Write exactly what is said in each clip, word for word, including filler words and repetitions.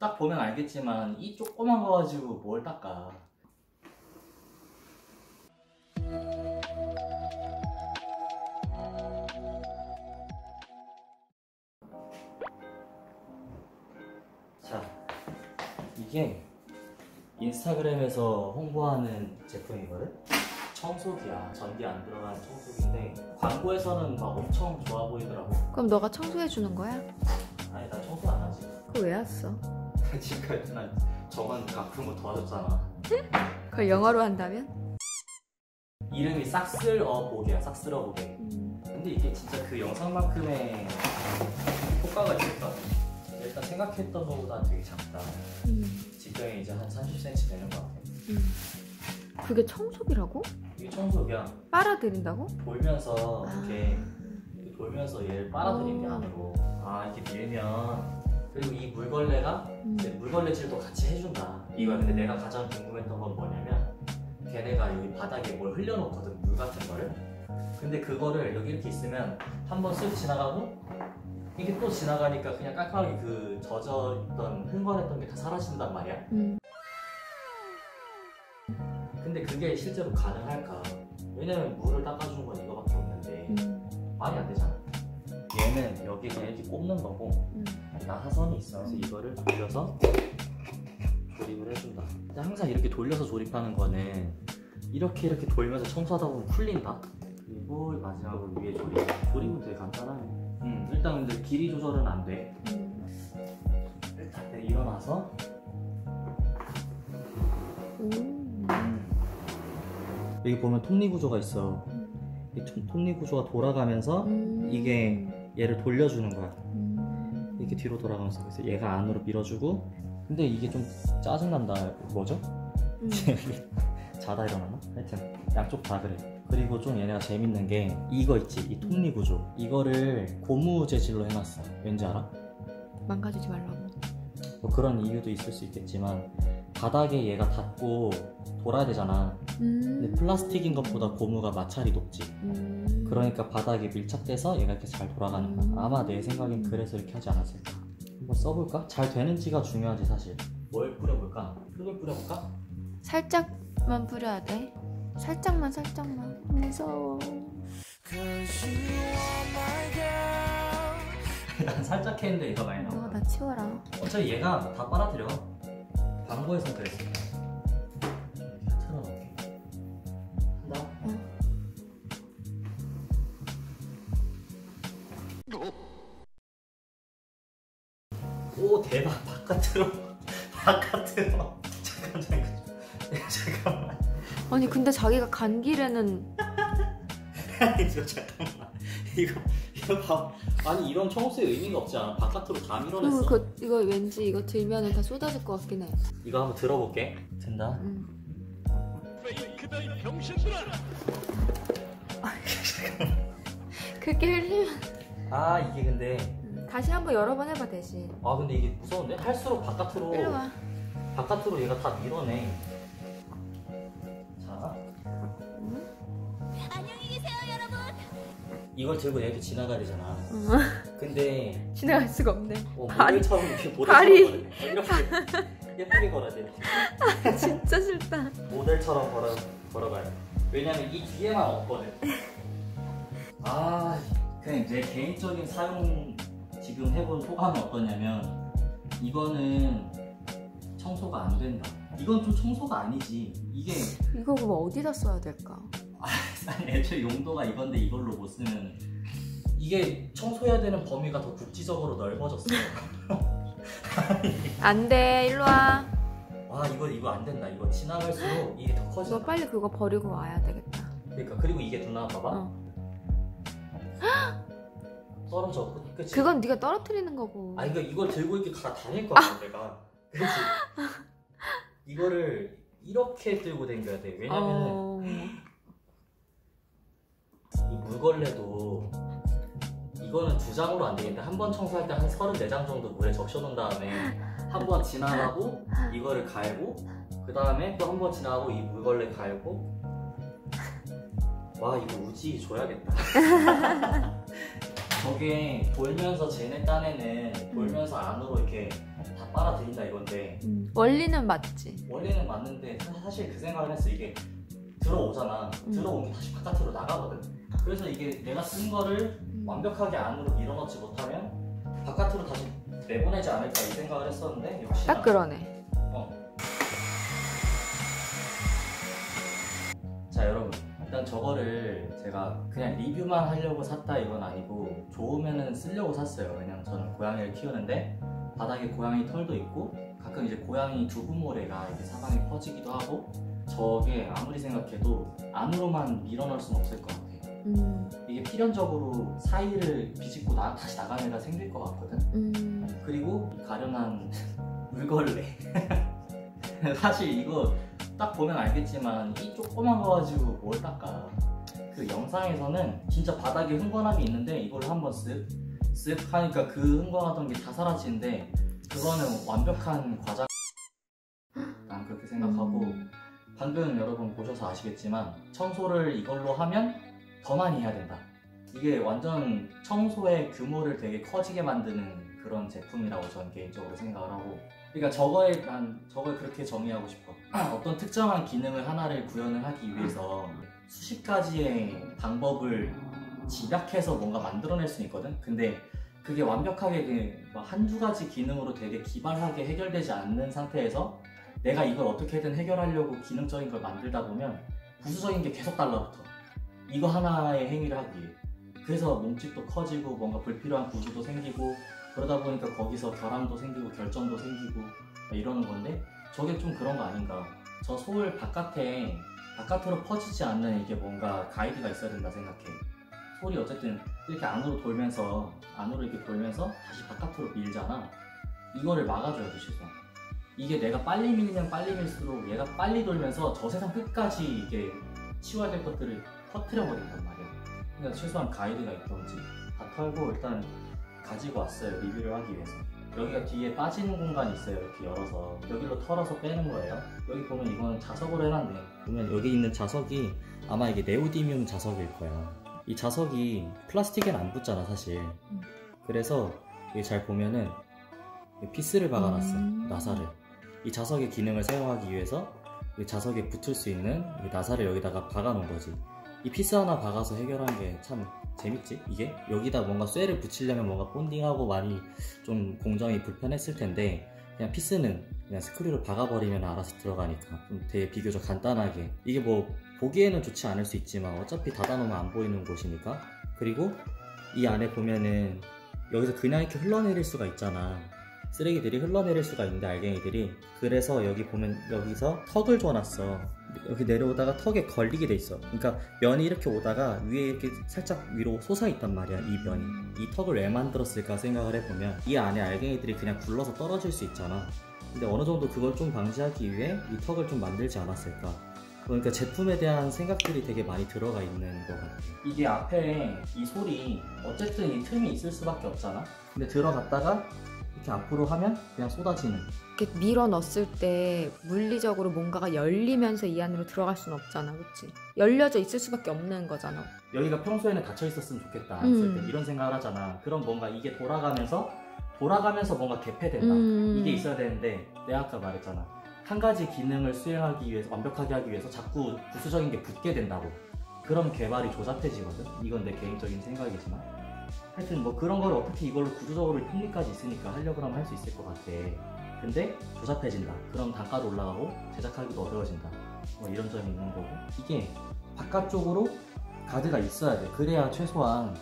딱 보면 알겠지만 이 조그만 거 가지고 뭘 닦아. 자, 이게 인스타그램에서 홍보하는 제품이거든? 청소기야. 전기 안 들어가는 청소기인데 광고에서는 막 엄청 좋아 보이더라고. 그럼 너가 청소해주는 거야? 아니, 나 청소 안 하지. 그거 왜 왔어? 지금까지 난 저만 가끔 뭐 도와줬잖아. 응? 그걸 영어로 한다면? 이름이 싹쓸어보게야. 싹쓸어보게. 음. 근데 이게 진짜 그 영상만큼의 효과가 있을까? 일단 생각했던 것보다 되게 작다. 음. 직경이 이제 한 삼십 센티미터 되는 것 같아. 음. 그게 청소기라고? 이게 청소기야. 빨아들인다고? 돌면서 아. 이렇게 돌면서 얘를 빨아들인 게 안으로. 아, 이렇게 밀면. 그리고 이 물걸레가 음. 이제 물걸레질도 같이 해준다. 이거 근데 내가 가장 궁금했던 건 뭐냐면 걔네가 여기 바닥에 뭘 흘려놓거든, 물 같은 거를. 근데 그거를 여기 이렇게 있으면 한번 쓱 지나가고 이게 또 지나가니까 그냥 깜깜하게 그 젖어있던 흥건했던 게 다 사라진단 말이야. 음. 근데 그게 실제로 가능할까? 왜냐면 물을 닦아주는 건 이거밖에 없는데 음. 말이 안 되잖아. 얘는 여기 그냥 이렇게 꼽는 거고 음. 나 하선이 있어. 그래서 이거를 돌려서 조립을 해준다. 근데 항상 이렇게 돌려서 조립하는 거는 이렇게 이렇게 돌면서 청소하다 보면 풀린다. 그리고 마지막으로 위에 조립. 조립은 되게 간단하네. 음, 일단 근데 길이 조절은 안 돼. 음. 일단 내 일어나서 음. 여기 보면 톱니 구조가 있어. 음. 이 톱니 구조가 돌아가면서 음. 이게 얘를 돌려주는 거야. 음. 이렇게 뒤로 돌아가면서. 그래서 얘가 안으로 밀어주고. 근데 이게 좀 짜증난다. 뭐죠? 음. 자다 일어났나? 하여튼 양쪽 다 그래. 그리고 좀 얘네가 재밌는 게 이거 있지? 이 톱니 구조. 이거를 고무 재질로 해놨어. 왠지 알아? 망가지지 말라고. 뭐 그런 이유도 있을 수 있겠지만 바닥에 얘가 닿고 돌아야 되잖아. 음. 근데 플라스틱인 것보다 고무가 마찰이 높지. 음. 그러니까 바닥에 밀착돼서 얘가 이렇게 잘 돌아가는 거야. 음. 아마 내 생각엔 그래서 이렇게 하지 않았을까. 한번 써볼까? 잘 되는지가 중요하지 사실. 뭘 뿌려볼까? 흙을 뿌려볼까? 살짝만 뿌려야 돼. 살짝만 살짝만. 무서워. 난 살짝 했는데 얘가 많이 나와. 나 치워라. 어차피 얘가 다 빨아들여. 광고에선 그랬어. 이렇게 틀어놓을게. 한다? 응. 오 대박. 바깥으로 바깥으로 잠깐 잠깐 잠깐만. 아니 근데 자기가 간 길에는 아니 저 잠깐만 이거 이거 봐. 아니 이런 청소의 의미가 없지 않아? 바깥으로 다 밀어냈어. 그, 이거 왠지 이거 들면은 다 쏟아질 것 같긴 해. 이거 한번 들어볼게. 든다. 응. 그렇게 흘리면 아 이게 근데 응. 다시 한번 여러 번 해봐 대신. 아 근데 이게 무서운데? 할수록 바깥으로 흘러와. 바깥으로 얘가 다 밀어내. 이걸 들고 이렇게 지나가야 되잖아. 근데 지나갈 수가 없네. 어, 모델처럼 이렇게 모델처럼 걸어야 돼. 이렇게 예쁘게 걸어야 돼. 아, 진짜 싫다. 모델처럼 걸어, 걸어가야 돼. 왜냐면 이 뒤에만 없거든. 아, 그냥 내 개인적인 사용 지금 해본 소감은 어떠냐면 이거는 청소가 안 된다. 이건 좀 청소가 아니지. 이게 이거 그럼 어디다 써야 될까? 아니 애초에 용도가 이건데 이걸로 못 쓰면 이게 청소해야 되는 범위가 더 국지적으로 넓어졌어. 안 돼 일로 와. 아 이거 이거 안 된다. 이거 지나갈수록 이게 더 커진다. 너 빨리 그거 버리고 와야 되겠다. 그러니까 그리고 이게 누나 봐봐. 어. 떨어져. 그치? 그건 네가 떨어뜨리는 거고. 아 이거 이걸 들고 이렇게 가 다닐 거야. 아. 내가. 그렇지. 이거를 이렇게 들고 다녀야 돼. 왜냐면 어... 이 물걸레도 이거는 두 장으로 안 되겠는데 한 번 청소할 때 한 서른네 장 정도 물에 적셔놓은 다음에 한 번 지나가고 이거를 갈고 그 다음에 또 한 번 지나가고 이 물걸레 갈고. 와 이거 우지 줘야겠다. 저게 돌면서 쟤네 딴에는 돌면서 안으로 이렇게 다 빨아들인다 이건데 음. 원리는 맞지. 원리는 맞는데 사실 그 생각을 했어. 이게 들어오잖아. 음. 들어온 게 다시 바깥으로 나가거든. 그래서 이게 내가 쓴 거를 음. 완벽하게 안으로 밀어넣지 못하면 바깥으로 다시 내보내지 않을까 이 생각을 했었는데 역시나 딱 그러네. 어. 자 여러분, 일단 저거를 제가 그냥 리뷰만 하려고 샀다 이건 아니고 좋으면은 쓰려고 샀어요. 왜냐면 저는 고양이를 키우는데 바닥에 고양이 털도 있고 가끔 이제 고양이 두부모래가 이렇게 사방에 퍼지기도 하고 저게 아무리 생각해도 안으로만 밀어넣을 수는 없을 것 같아요. 음. 이게 필연적으로 사이를 비집고 나, 다시 나가는 애가 생길 것 같거든. 음. 그리고 가련한 물걸레 사실 이거 딱 보면 알겠지만 이 조그만 거 가지고 뭘 닦아. 그 영상에서는 진짜 바닥에 흥건함이 있는데 이걸 한번 쓱 쓱 하니까 그 흥건하던 게 다 사라지는데 그거는 완벽한 과장 난 그렇게 생각하고 음. 방금 여러분 보셔서 아시겠지만 청소를 이걸로 하면 더 많이 해야 된다. 이게 완전 청소의 규모를 되게 커지게 만드는 그런 제품이라고 저는 개인적으로 생각을 하고, 그러니까 저거에 난 저걸 그렇게 정의하고 싶어. 어떤 특정한 기능을 하나를 구현을 하기 위해서 수십 가지의 방법을 집약해서 뭔가 만들어낼 수 있거든. 근데 그게 완벽하게 한두 가지 기능으로 되게 기발하게 해결되지 않는 상태에서 내가 이걸 어떻게든 해결하려고 기능적인 걸 만들다 보면 부수적인 게 계속 달라붙어. 이거 하나의 행위를 하기 위해. 그래서 몸집도 커지고 뭔가 불필요한 구조도 생기고 그러다 보니까 거기서 결함도 생기고 결점도 생기고 이러는 건데 저게 좀 그런 거 아닌가. 저 소울 바깥에 바깥으로 퍼지지 않는 이게 뭔가 가이드가 있어야 된다 생각해. 소울이 어쨌든 이렇게 안으로 돌면서 안으로 이렇게 돌면서 다시 바깥으로 밀잖아. 이거를 막아줘야 돼. 시선 이게 내가 빨리 밀면 빨리 밀수록 얘가 빨리 돌면서 저 세상 끝까지 이게 치워야 될 것들을 터트려 버린단 말이야. 그러니까 최소한 가이드가 있던지. 다 털고 일단 가지고 왔어요. 리뷰를 하기 위해서. 여기가 뒤에 빠지는 공간이 있어요. 이렇게 열어서 여기로 털어서 빼는 거예요. 여기 보면 이거는 자석으로 해놨네. 보면 여기 있는 자석이 아마 이게 네오디뮴 자석일 거예요. 이 자석이 플라스틱엔 안 붙잖아 사실. 그래서 여기 잘 보면은 피스를 박아놨어요. 나사를. 이 자석의 기능을 사용하기 위해서 이 자석에 붙을 수 있는 이 나사를 여기다가 박아놓은 거지. 이 피스 하나 박아서 해결한 게 참 재밌지? 이게? 여기다 뭔가 쇠를 붙이려면 뭔가 본딩하고 많이 좀 공정이 불편했을 텐데 그냥 피스는 그냥 스크류로 박아버리면 알아서 들어가니까 좀 되게 비교적 간단하게. 이게 뭐 보기에는 좋지 않을 수 있지만 어차피 닫아놓으면 안 보이는 곳이니까. 그리고 이 안에 보면은 여기서 그냥 이렇게 흘러내릴 수가 있잖아. 쓰레기들이 흘러내릴 수가 있는데 알갱이들이. 그래서 여기 보면 여기서 턱을 줘놨어. 여기 내려오다가 턱에 걸리게 돼 있어. 그러니까 면이 이렇게 오다가 위에 이렇게 살짝 위로 솟아 있단 말이야. 이 면이. 이 턱을 왜 만들었을까 생각을 해보면 이 안에 알갱이들이 그냥 굴러서 떨어질 수 있잖아. 근데 어느 정도 그걸 좀 방지하기 위해 이 턱을 좀 만들지 않았을까. 그러니까 제품에 대한 생각들이 되게 많이 들어가 있는 것 같아요. 이게 앞에 이 솔이 어쨌든 이 틈이 있을 수밖에 없잖아. 근데 들어갔다가 이렇게 앞으로 하면 그냥 쏟아지는. 이렇게 밀어 넣었을 때 물리적으로 뭔가가 열리면서 이 안으로 들어갈 수는 없잖아, 그렇지? 열려져 있을 수밖에 없는 거잖아. 여기가 평소에는 닫혀 있었으면 좋겠다 했을 때 음. 이런 생각을 하잖아. 그럼 뭔가 이게 돌아가면서 돌아가면서 뭔가 개폐된다. 음. 이게 있어야 되는데 내가 아까 말했잖아. 한 가지 기능을 수행하기 위해서 완벽하게 하기 위해서 자꾸 부수적인 게 붙게 된다고. 그럼 개발이 조잡해지거든. 이건 내 개인적인 생각이지만. 하여튼 뭐 그런 걸 어떻게 이걸로 구조적으로 편리까지 있으니까 하려고 하면 할 수 있을 것 같아. 근데 조잡해진다. 그럼 단가도 올라가고 제작하기도 어려워진다. 뭐 이런 점이 있는 거고. 이게 바깥쪽으로 가드가 있어야 돼. 그래야 최소한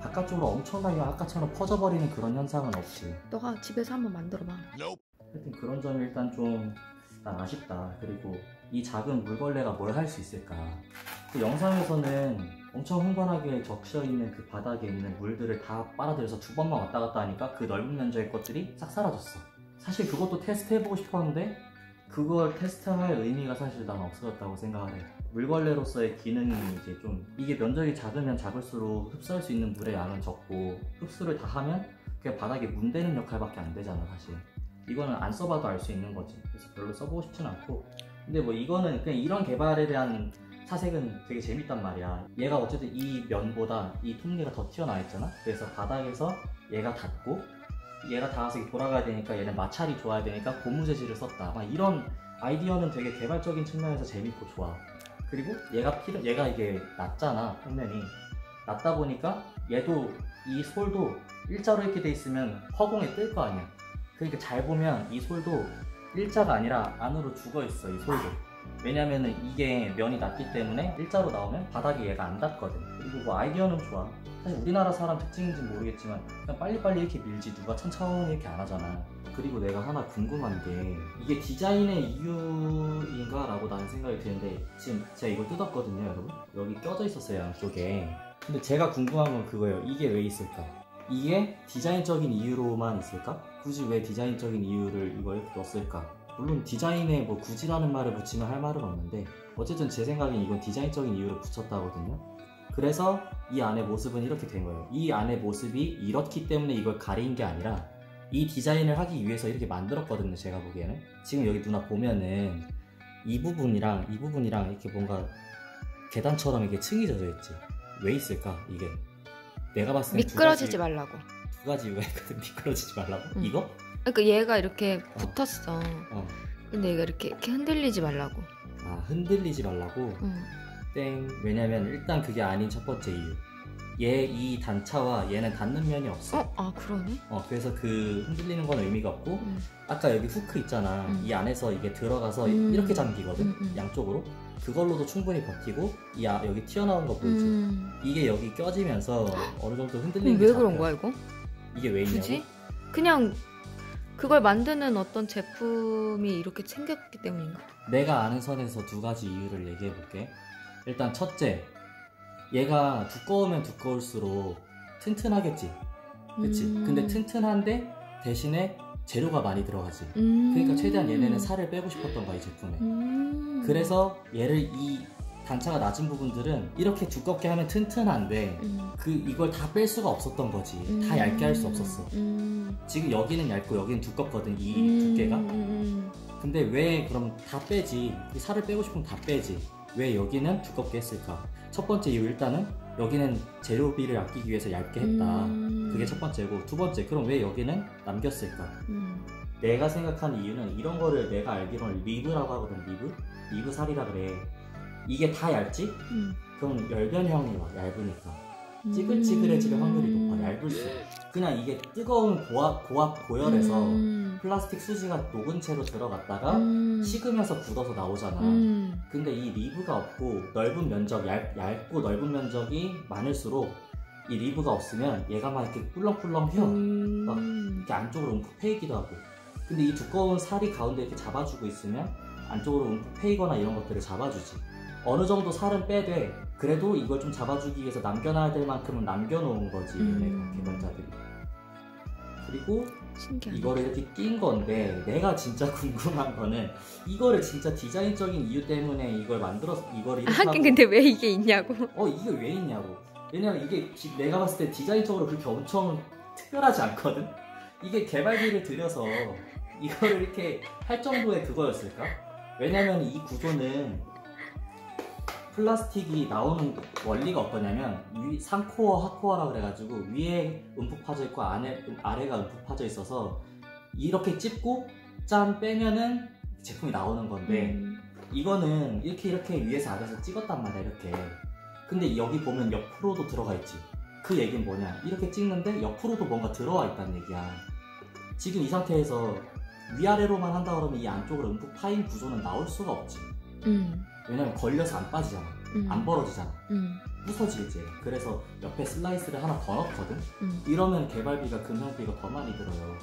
바깥쪽으로 엄청나게 아까처럼 퍼져버리는 그런 현상은 없지. 너가 집에서 한번 만들어봐. 하여튼 그런 점이 일단 좀 난 아쉽다. 그리고 이 작은 물걸레가 뭘 할 수 있을까. 그 영상에서는 엄청 흥건하게 적셔있는 그 바닥에 있는 물들을 다 빨아들여서 두 번만 왔다 갔다 하니까 그 넓은 면적의 것들이 싹 사라졌어. 사실 그것도 테스트해보고 싶었는데 그걸 테스트할 의미가 사실 난 없어졌다고 생각을 해. 물걸레로서의 기능이 이제 좀 이게 면적이 작으면 작을수록 흡수할 수 있는 물의 양은 적고 흡수를 다 하면 그냥 바닥에 문대는 역할밖에 안 되잖아 사실. 이거는 안 써봐도 알 수 있는 거지. 그래서 별로 써보고 싶진 않고. 근데 뭐 이거는 그냥 이런 개발에 대한 사색은 되게 재밌단 말이야. 얘가 어쨌든 이 면보다 이 톱니가 더 튀어나와 있잖아. 그래서 바닥에서 얘가 닿고 얘가 닿아서 돌아가야 되니까 얘는 마찰이 좋아야 되니까 고무 재질을 썼다. 막 이런 아이디어는 되게 개발적인 측면에서 재밌고 좋아. 그리고 얘가 필요, 얘가 이게 낮잖아, 평면이. 낮다 보니까 얘도 이 솔도 일자로 이렇게 돼 있으면 허공에 뜰 거 아니야. 그러니까 잘 보면 이 솔도 일자가 아니라 안으로 죽어 있어, 이 솔도. 왜냐면은 이게 면이 낮기 때문에 일자로 나오면 바닥에 얘가 안 닿거든. 그리고 뭐 아이디어는 좋아. 사실 우리나라 사람 특징인지 모르겠지만 그냥 빨리빨리 이렇게 밀지 누가 천천히 이렇게 안 하잖아. 그리고 내가 하나 궁금한 게 이게 디자인의 이유인가? 라고 나는 생각이 드는데, 지금 제가 이걸 뜯었거든요, 여러분. 여기 껴져 있었어요, 안쪽에. 근데 제가 궁금한 건 그거예요. 이게 왜 있을까? 이게 디자인적인 이유로만 있을까? 굳이 왜 디자인적인 이유를 이걸 넣었을까? 물론 디자인에 뭐 굳이라는 말을 붙이면 할 말은 없는데, 어쨌든 제 생각엔 이건 디자인적인 이유로 붙였다거든요. 그래서 이 안의 모습은 이렇게 된 거예요. 이 안의 모습이 이렇기 때문에 이걸 가린 게 아니라 이 디자인을 하기 위해서 이렇게 만들었거든요, 제가 보기에는. 지금 여기 누나 보면은 이 부분이랑 이 부분이랑 이렇게 뭔가 계단처럼 이렇게 층이 젖어 있지. 왜 있을까? 이게 내가 봤을 때 미끄러지지 말라고. 두 가지 이유가 있거든. 미끄러지지 말라고? 응. 이거? 그러니까 얘가 이렇게 어. 붙었어. 어. 근데 얘가 이렇게, 이렇게 흔들리지 말라고. 아, 흔들리지 말라고? 응. 땡. 왜냐면 일단 그게 아닌 첫 번째 이유. 얘 이 단차와 얘는 닿는 면이 없어. 어? 아, 그러네? 어, 그래서 그 흔들리는 건 의미가 없고, 음. 아까 여기 후크 있잖아. 음. 이 안에서 이게 들어가서 음. 이렇게 잠기거든. 음, 음. 양쪽으로. 그걸로도 충분히 버티고, 이 아, 여기 튀어나온 거 보이지? 음. 이게 여기 껴지면서 어느 정도 흔들리는 게. 왜 그런 거야, 이거? 이게 왜 있냐고? 그지? 그냥 그걸 만드는 어떤 제품이 이렇게 생겼기 때문인가? 내가 아는 선에서 두 가지 이유를 얘기해 볼게. 일단 첫째, 얘가 두꺼우면 두꺼울수록 튼튼하겠지, 그치? 음. 근데 튼튼한데 대신에 재료가 많이 들어가지. 음. 그러니까 최대한 얘네는 살을 빼고 싶었던 거야, 이 제품에. 음. 그래서 얘를 이 단차가 낮은 부분들은 이렇게 두껍게 하면 튼튼한데 음. 그 이걸 다 뺄 수가 없었던 거지. 음. 다 얇게 할 수 없었어. 음. 지금 여기는 얇고 여기는 두껍거든, 이 음. 두께가. 음. 근데 왜 그럼 다 빼지? 살을 빼고 싶으면 다 빼지. 왜 여기는 두껍게 했을까? 첫 번째 이유, 일단은 여기는 재료비를 아끼기 위해서 얇게 했다. 음. 그게 첫 번째고, 두 번째, 그럼 왜 여기는 남겼을까? 음. 내가 생각하는 이유는, 이런 거를 내가 알기로는 리브라고 하거든. 리브? 리브 살이라 그래. 이게 다 얇지? 음. 그럼 열변형이 와, 얇으니까. 찌글찌글해질 확률이 높아, 얇을수록. 그냥 이게 뜨거운 고압, 고압 고열에서 음. 플라스틱 수지가 녹은 채로 들어갔다가 음. 식으면서 굳어서 나오잖아. 음. 근데 이 리브가 없고 넓은 면적, 얇, 얇고 넓은 면적이 많을수록 이 리브가 없으면 얘가 막 이렇게 꿀렁꿀렁 휘어. 음. 막 이렇게 안쪽으로 움푹 패이기도 하고. 근데 이 두꺼운 살이 가운데 이렇게 잡아주고 있으면 안쪽으로 움푹 패이거나 이런 것들을 잡아주지. 어느 정도 살은 빼되 그래도 이걸 좀 잡아주기 위해서 남겨놔야 될 만큼은 남겨놓은 거지, 음. 개발자들이. 그리고 신기하네. 이거를 이렇게 낀 건데, 내가 진짜 궁금한 거는 이거를 진짜 디자인적인 이유 때문에 이걸 만들어서 이걸 이렇게 하긴 하고, 근데 왜 이게 있냐고. 어, 이게 왜 있냐고. 왜냐면 이게 기, 내가 봤을 때 디자인적으로 그렇게 엄청 특별하지 않거든. 이게 개발비를 들여서 이거를 이렇게 할 정도의 그거였을까? 왜냐면 이 구조는 플라스틱이 나오는 원리가 어떠냐면, 위, 상코어, 하코어라 그래가지고 위에 움푹 파져있고 안에, 아래가 움푹 파져있어서 이렇게 찝고 짠 빼면은 제품이 나오는 건데, 음. 이거는 이렇게 이렇게 위에서 아래에서 찍었단 말이야, 이렇게. 근데 여기 보면 옆으로도 들어가 있지. 그 얘기는 뭐냐, 이렇게 찍는데 옆으로도 뭔가 들어와 있다는 얘기야. 지금 이 상태에서 위아래로만 한다 그러면 이 안쪽으로 움푹 파인 구조는 나올 수가 없지. 음. 왜냐면 걸려서 안 빠지잖아. 음. 안 벌어지잖아. 음. 부서지겠지. 그래서 옆에 슬라이스를 하나 더 넣거든. 음. 이러면 개발비가, 금형비가 더 많이 들어요.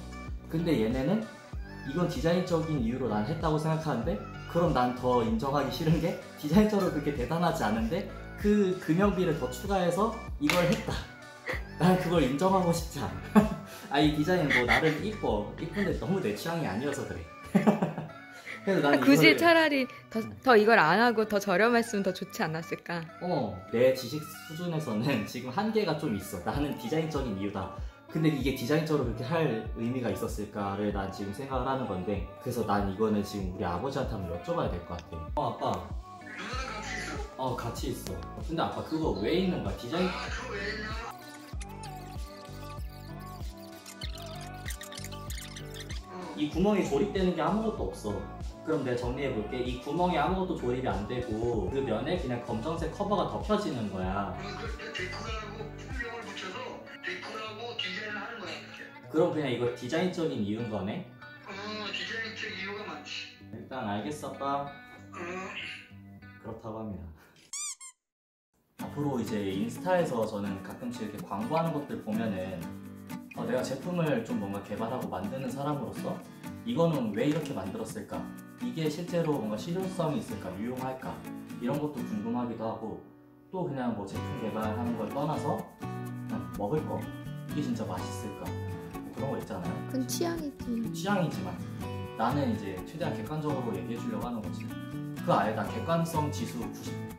근데 얘네는 이건 디자인적인 이유로 난 했다고 생각하는데, 그럼 난 더 인정하기 싫은 게 디자인적으로 그렇게 대단하지 않은데 그 금형비를 더 추가해서 이걸 했다. 난 그걸 인정하고 싶지 않아. 아, 이 디자인 뭐 나름 이뻐, 이쁜데 너무 내 취향이 아니어서 그래. 아, 굳이 이걸... 차라리 더, 더 이걸 안 하고 더 저렴했으면 더 좋지 않았을까? 어, 내 지식 수준에서는 지금 한계가 좀 있어. 나는 디자인적인 이유다. 근데 이게 디자인적으로 그렇게 할 의미가 있었을까를 난 지금 생각을 하는 건데, 그래서 난 이거는 지금 우리 아버지한테 한번 여쭤봐야 될 것 같아. 어, 아빠. 어, 같이 있어. 근데 아빠 그거 왜 있는 거야? 디자인... 이 구멍이 조립되는 게 아무것도 없어. 그럼 내가 정리해볼게. 이 구멍이 아무것도 조립이 안 되고 그 면에 그냥 검정색 커버가 덮여지는 거야. 그리고 데코하고 풍경을 붙여서 데코하고 디자인을 하는 거야. 그럼 그냥 이거 디자인적인 이유인 거네? 어, 디자인적인 이유가 많지. 일단 알겠어, 아빠. 음. 그렇다고 합니다. 앞으로 이제 인스타에서 저는 가끔씩 이렇게 광고하는 것들 보면은 어, 내가 제품을 좀 뭔가 개발하고 만드는 사람으로서 이거는 왜 이렇게 만들었을까? 이게 실제로 뭔가 실용성이 있을까? 유용할까? 이런 것도 궁금하기도 하고, 또 그냥 뭐 제품 개발하는 걸 떠나서 그냥 먹을 거, 이게 진짜 맛있을까? 뭐 그런 거 있잖아요. 그건 취향이지. 취향이지만 나는 이제 최대한 객관적으로 얘기해 주려고 하는 거지. 그 아예 다 객관성 지수 구십